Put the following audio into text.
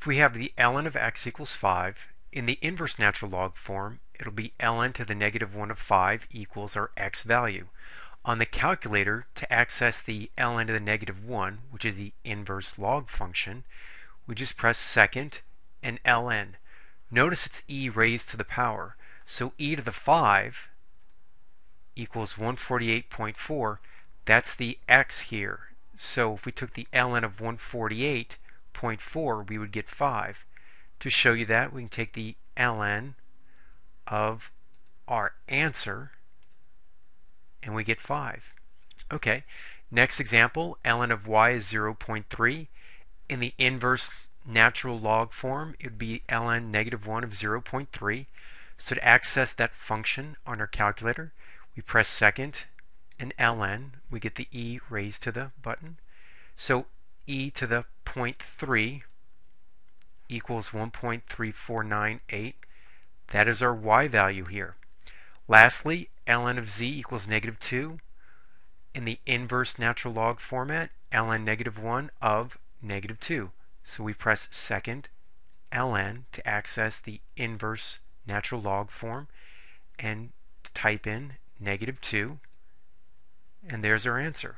If we have the ln of x equals 5, in the inverse natural log form, it'll be ln to the negative 1 of 5 equals our x value. On the calculator, to access the ln to the negative 1, which is the inverse log function, we just press second and ln. Notice it's e raised to the power. So e to the 5 equals 148.4. That's the x here. So if we took the ln of 148.4, we would get 5. To show you that, we can take the ln of our answer, and we get 5. Okay, next example, ln of y is 0.3. In the inverse natural log form, it would be ln negative 1 of 0.3. So to access that function on our calculator, we press second and ln. We get the e raised to the button. So e to the 0.3 equals 1.3498. That is our y value here. Lastly, ln of z equals negative 2. In the inverse natural log format, ln negative 1 of negative 2. So we press second ln to access the inverse natural log form and type in negative 2, and there's our answer.